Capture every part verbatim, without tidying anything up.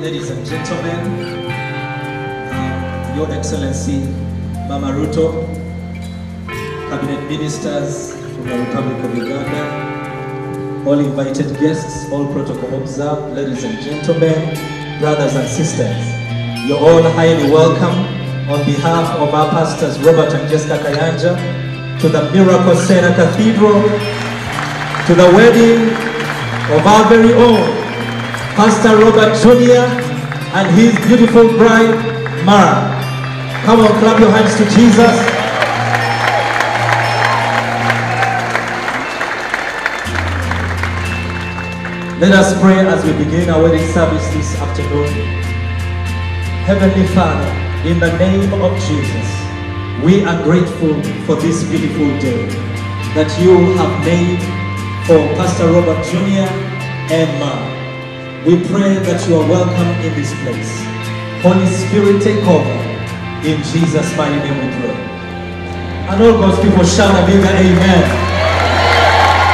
ladies and gentlemen, uh, Your Excellency Mama Ruto, Cabinet Ministers from the Republic of Uganda, all invited guests, all protocol observed, ladies and gentlemen, brothers and sisters, you're all highly welcome on behalf of our pastors Robert and Jessica Kayanja to the Miracle Serena Cathedral, to the wedding of our very own Pastor Robert Junior and his beautiful bride, Mara. Come on, clap your hands to Jesus. Let us pray as we begin our wedding service this afternoon. Heavenly Father, in the name of Jesus, we are grateful for this beautiful day that you have made for Pastor Robert Junior and Mara. We pray that you are welcome in this place. Holy Spirit, take over. In Jesus' mighty name we pray. And all God's people shout a bigger amen.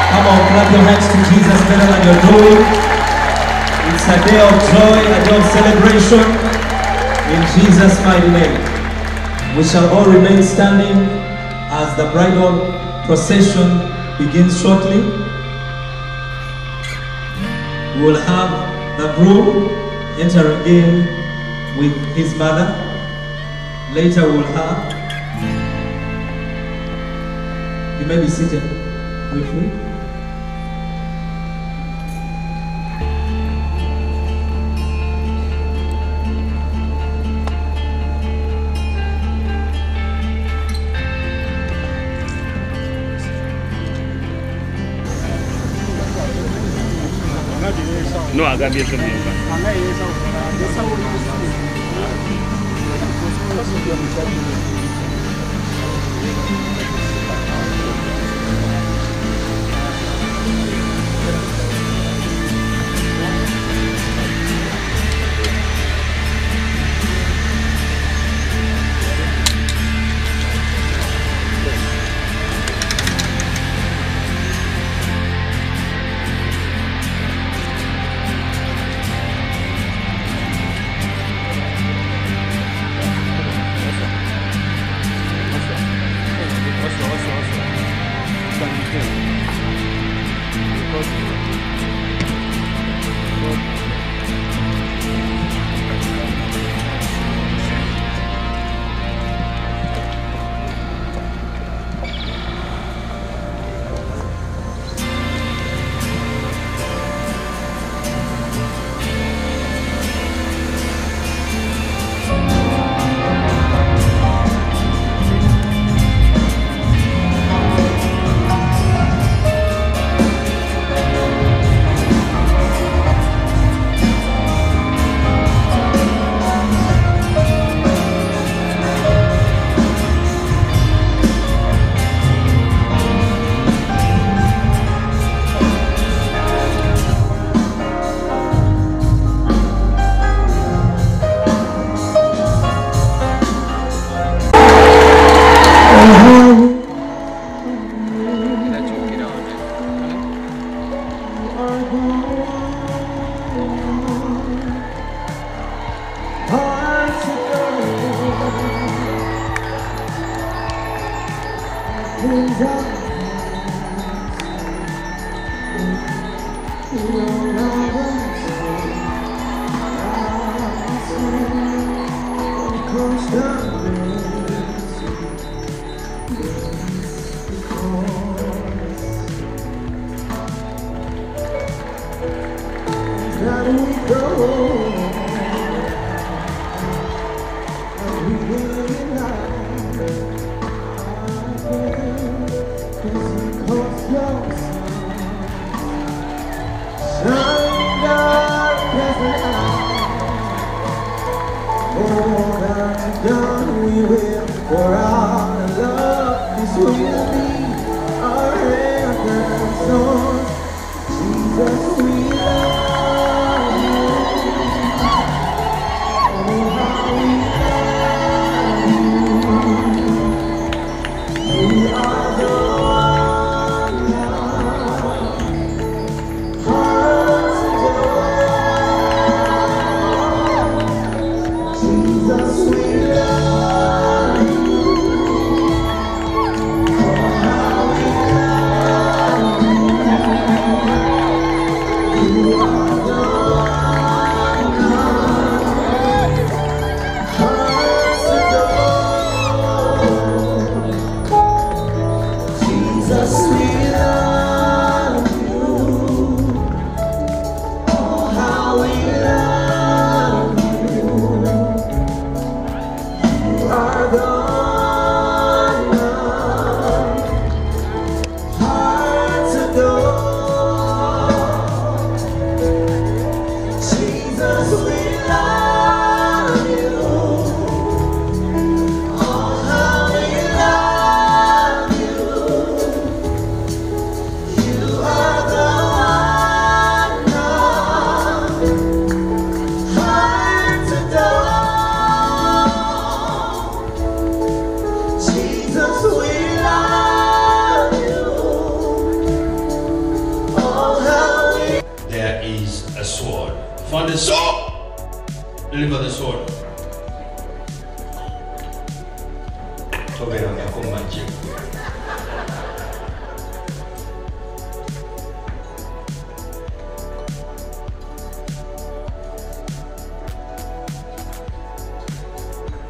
Come on, clap your hands to Jesus better than you're doing. It's a day of joy, a day of celebration. In Jesus' mighty name. We shall all remain standing as the bridal procession begins shortly. We will have the groom entering in with his mother. Later we'll have... You may be seated briefly. No, I got this from Oh, sword. From the sword! Deliver the sword.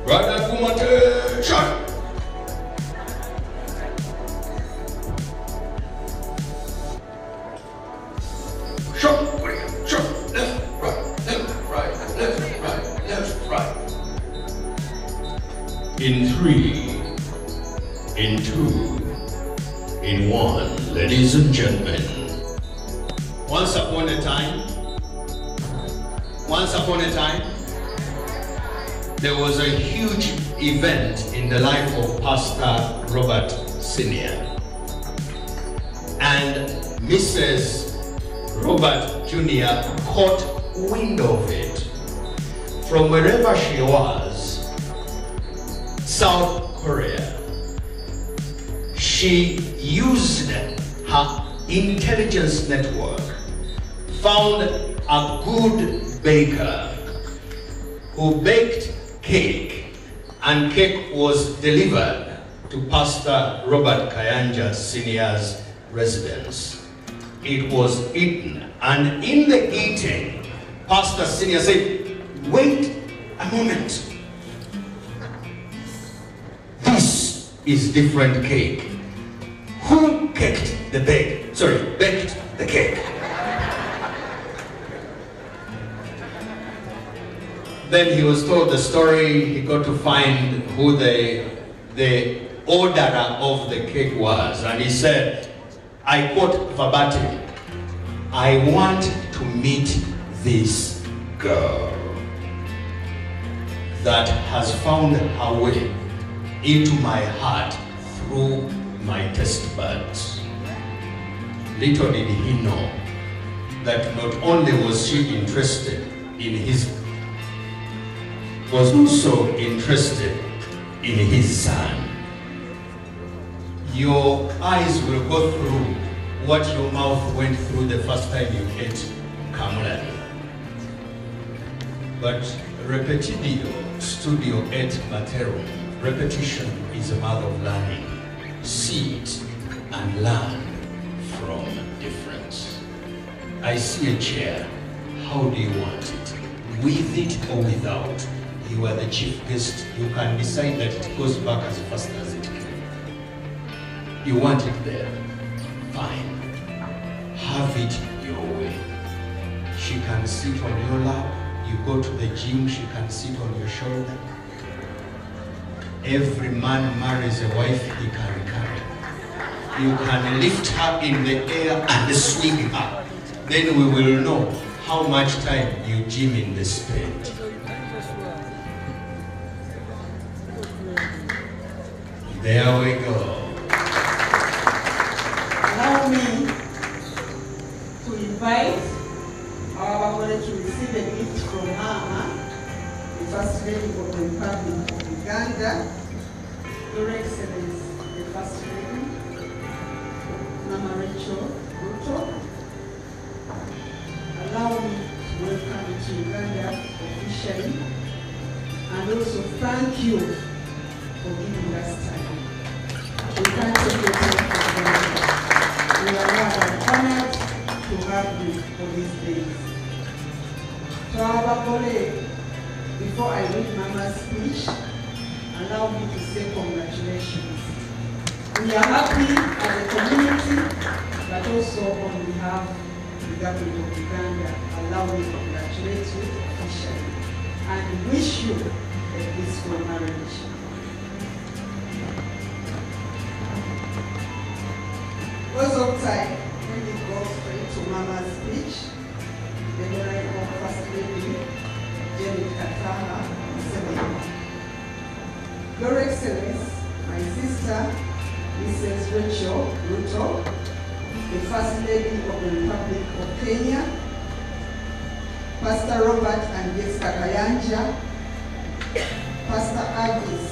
Brother, come on, shot! Shot! Shot! Left, right, left, right, left, right, left, right. In three, in two, in one, ladies and gentlemen. Once upon a time, once upon a time, there was a huge event in the life of Pastor Robert Senior and Missus Robert Junior caught wind of it from wherever she was, South Korea. She used her intelligence network, found a good baker who baked cake, and cake was delivered to Pastor Robert Kayanja Senior's residence. It was eaten, and in the eating, Pastor Senior said, "Wait a moment. This is different cake. Who caked the bake? Sorry, baked the cake?" Then he was told the story. He got to find who the, the orderer of the cake was. And he said, I quote verbatim, "I want to meet this girl that has found her way into my heart through my test buds." Little did he know that not only was she interested in his was also interested in his son. Your eyes will go through what your mouth went through the first time you ate Kamran. But repetitio studio et materum. Repetition is a mother of learning. See it and learn from difference. I see a chair. How do you want it? With it or without? You are the chief guest. You can decide that it goes back as fast as it can. You want it there? Fine. Have it your way. She can sit on your lap. You go to the gym, she can sit on your shoulder. Every man marries a wife he can carry. You can lift her in the air and swing her. Then we will know how much time you gym in the spend. There we go. Allow me to invite our Honorable to receive a gift from Mama, the First Lady of the Republic of Uganda, Your Excellency, the First Lady, Mama Rachel Ruto. Allow me to welcome you to Uganda officially, and also thank you for giving us time. We can't take your time for granted. We are rather honored to have you for these days. To our colleague, before I read Mama's speech, allow me to say congratulations. We are happy as a community, but also on behalf of the government of Uganda, allow me to congratulate you officially and wish you a peaceful marriage. Because of time, when it goes straight to Mama's speech, the Miracle First Lady, Janet Katara, seven. Your Excellency, my sister, Missus Rachel Ruto, the First Lady of the Republic of Kenya, Pastor Robert and Jessica Kayanja, Pastor Agnes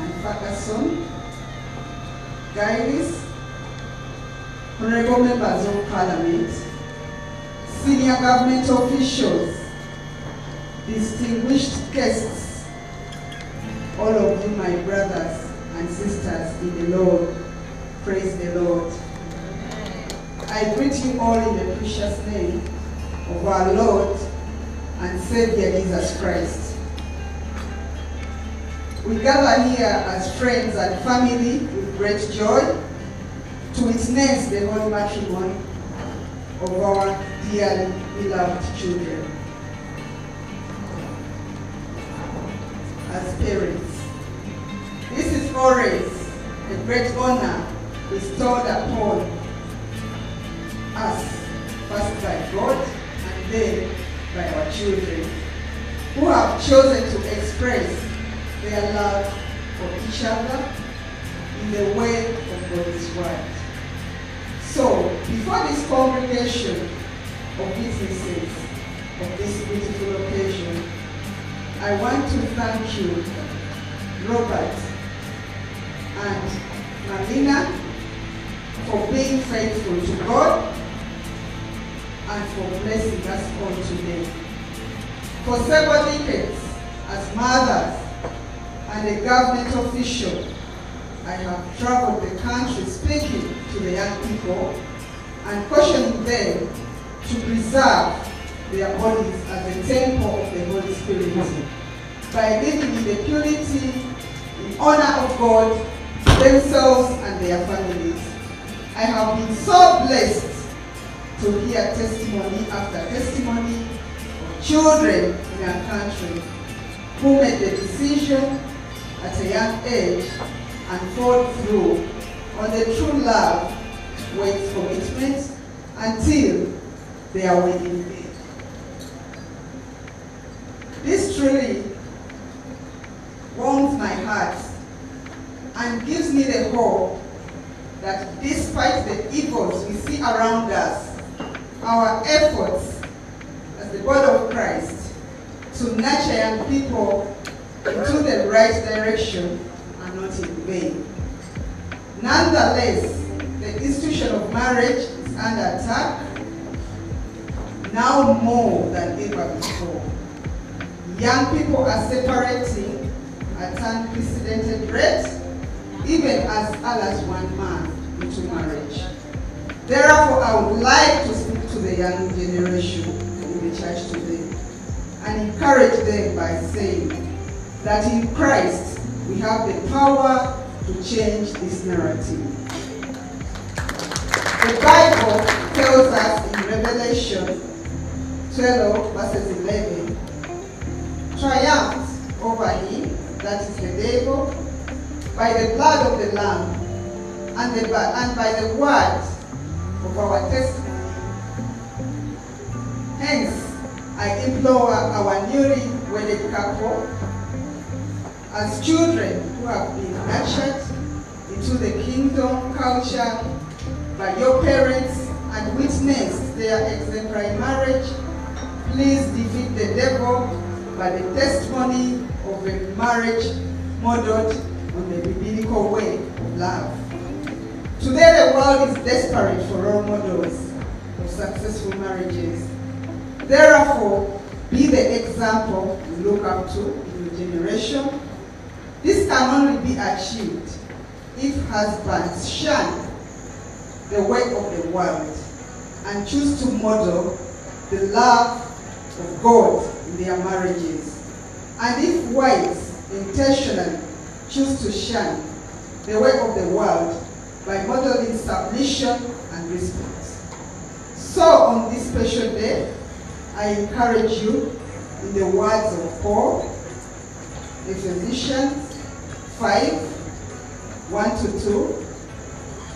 and Ferguson, Guyness, Honorable members of Parliament, senior government officials, distinguished guests, all of you, my brothers and sisters in the Lord, praise the Lord. I greet you all in the precious name of our Lord and Savior Jesus Christ. We gather here as friends and family with great joy to witness the holy matrimony of our dearly beloved children. As parents, this is always a great honor bestowed upon us, first by God and then by our children, who have chosen to express their love for each other in the way of God's word. So, before this congregation of businesses of this beautiful occasion, I want to thank you, Robert and Marina, for being faithful to God and for blessing us all today. For several decades, as mothers and a government official, I have traveled the country speaking to the young people and cautioning them to preserve their bodies as a temple of the Holy Spirit by living in the purity, in honor of God, themselves and their families. I have been so blessed to hear testimony after testimony of children in our country who made the decision at a young age and fought through on the true love, with commitment until they are wedding day. This truly warms my heart and gives me the hope that despite the evils we see around us, our efforts as the body of Christ to nurture young people into the right direction are not in vain. Nonetheless, the institution of marriage is under attack now more than ever before. Young people are separating at unprecedented rates, even as Allah's one man into marriage. Therefore, I would like to speak to the young generation in the church today and encourage them by saying that in Christ we have the power to change this narrative. The Bible tells us in Revelation twelve verses eleven, triumphed over him, that is the devil, by the blood of the Lamb and, the, and by the word of our testimony. Hence, I implore our newly wedded couple, as children who have been nurtured into the kingdom culture by your parents and witnessed their exemplary marriage, please defeat the devil by the testimony of a marriage modeled on the biblical way of love. Today the world is desperate for role models of successful marriages. Therefore, be the example you look up to in your generation. This can only be achieved if husbands shun the way of the world and choose to model the love of God in their marriages. And if wives intentionally choose to shun the way of the world by modeling submission and respect. So on this special day, I encourage you in the words of Paul, Ephesians five, one to two,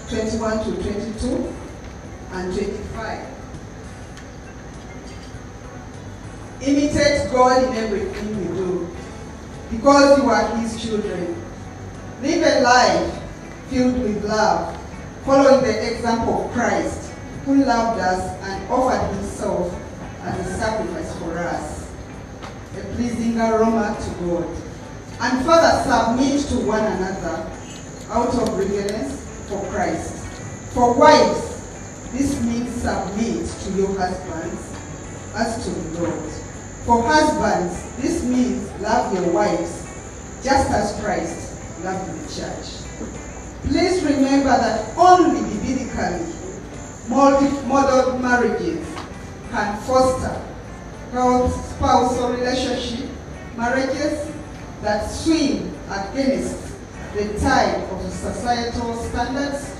twenty-one to twenty-two, and twenty-five. Imitate God in everything you do, because you are His children. Live a life filled with love, following the example of Christ, who loved us and offered Himself as a sacrifice for us, a pleasing aroma to God. And further submit to one another out of reverence for Christ. For wives, this means submit to your husbands as to the Lord. For husbands, this means love your wives, just as Christ loved the church. Please remember that only biblically modeled marriages can foster healthy spousal relationship, marriages that swim against the tide of societal standards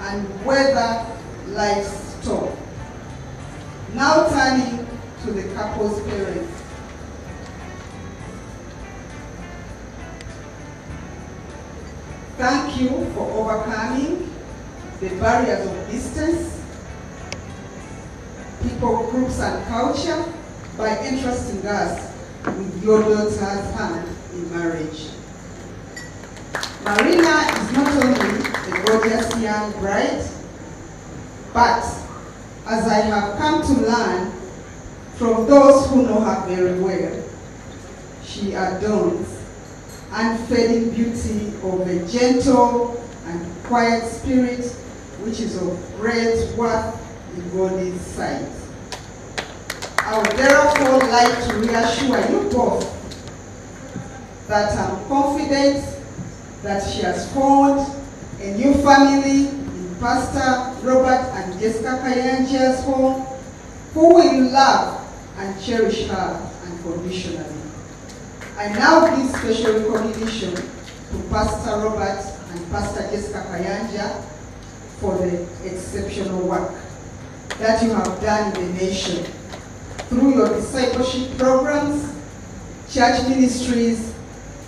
and weather life's storm. Now turning to the couple's parents. Thank you for overcoming the barriers of distance, people, groups, and culture by entrusting us with your daughter's hand in marriage. Marina is not only a gorgeous young bride, but as I have come to learn from those who know her very well, she adorns unfading beauty of a gentle and quiet spirit, which is of great worth in God's sight. I would therefore like to reassure you both that I'm confident that she has formed a new family in Pastor Robert and Jessica Kayanja's home, who will love and cherish her unconditionally. I now give special recognition to Pastor Robert and Pastor Jessica Kayanja for the exceptional work that you have done in the nation through your discipleship programs, church ministries,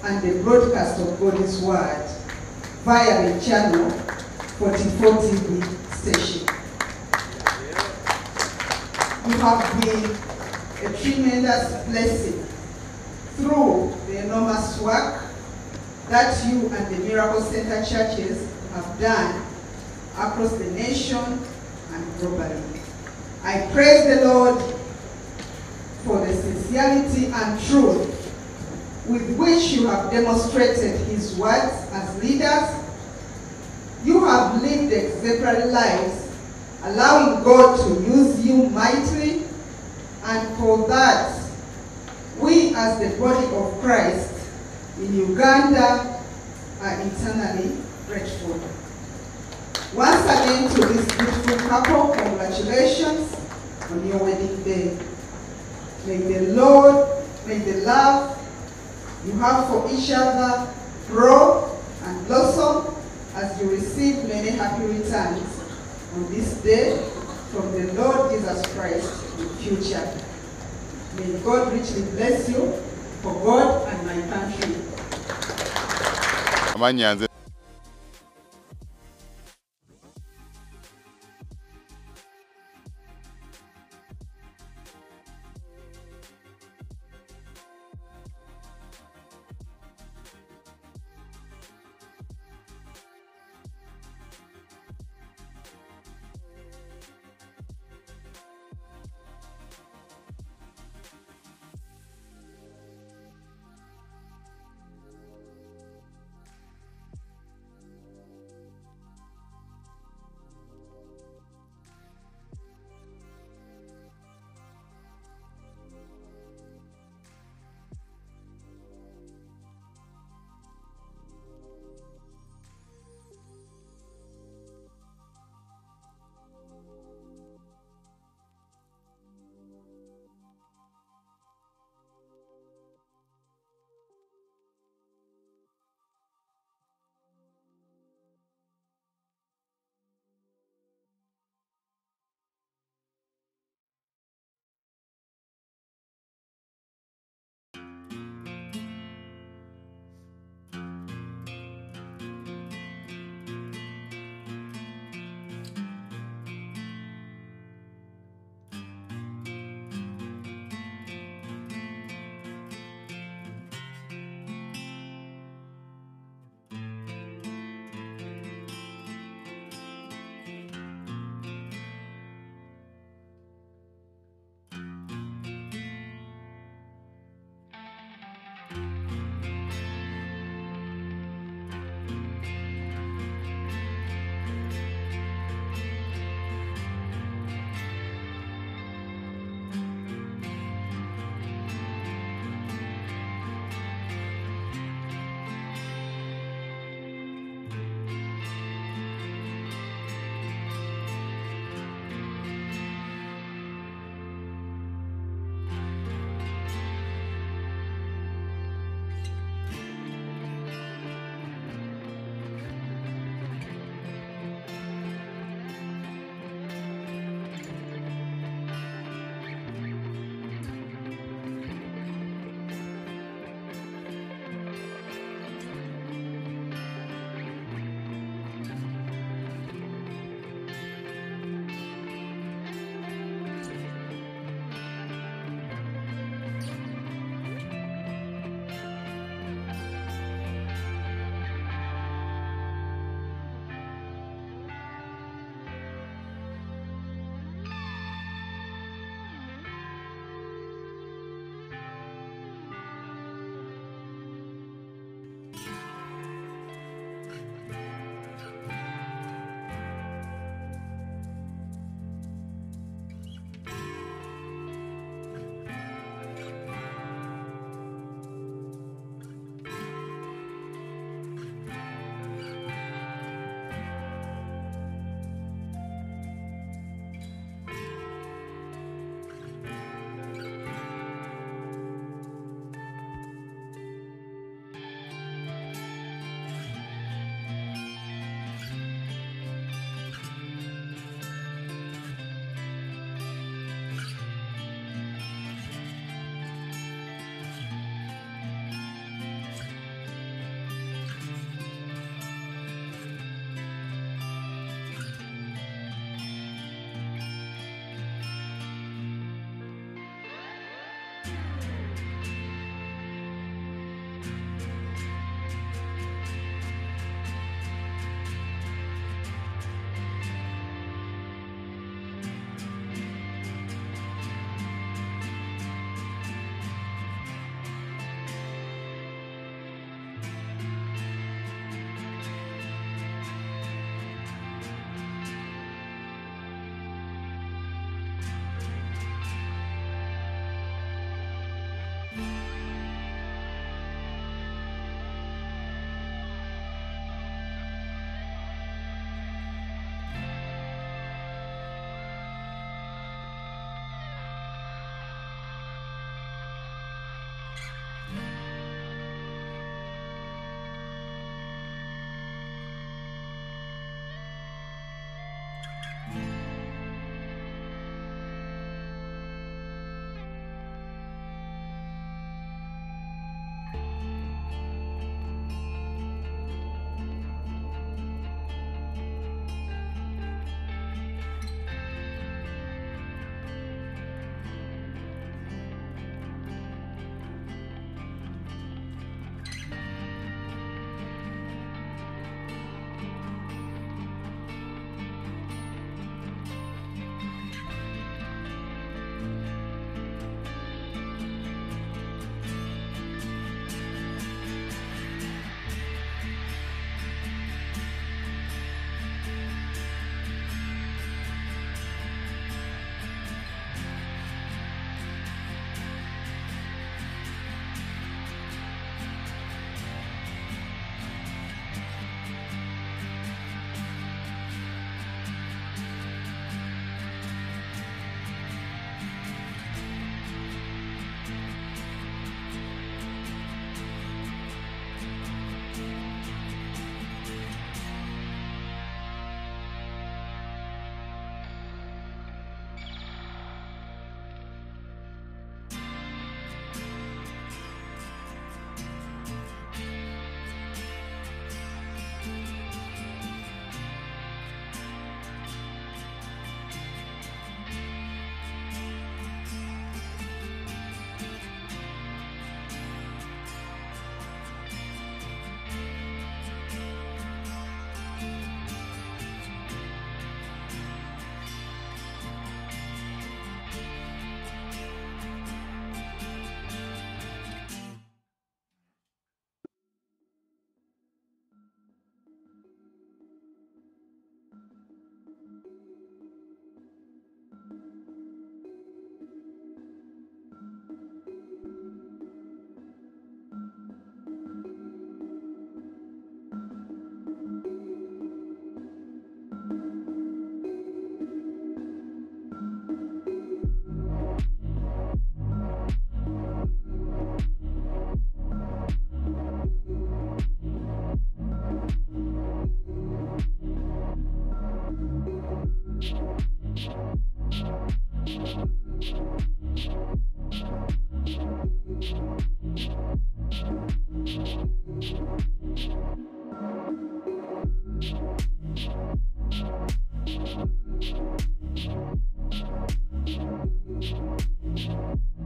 and the broadcast of God's Word via the Channel forty-four T V station. You have been a tremendous blessing through the enormous work that you and the Miracle Center churches have done across the nation and globally. I praise the Lord for the sincerity and truth with which you have demonstrated His words as leaders. You have lived exemplary lives, allowing God to use you mightily, and for that, we as the body of Christ in Uganda are eternally grateful. Once again to this beautiful couple, congratulations on your wedding day. May the Lord, may the love you have for each other grow and blossom as you receive many happy returns on this day from the Lord Jesus Christ in future. May God richly bless you for God and my country.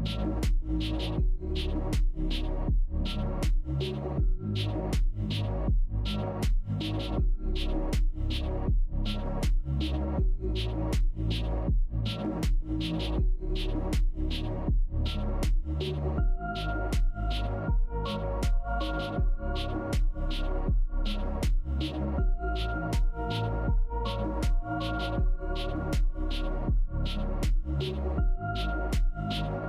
Thank you.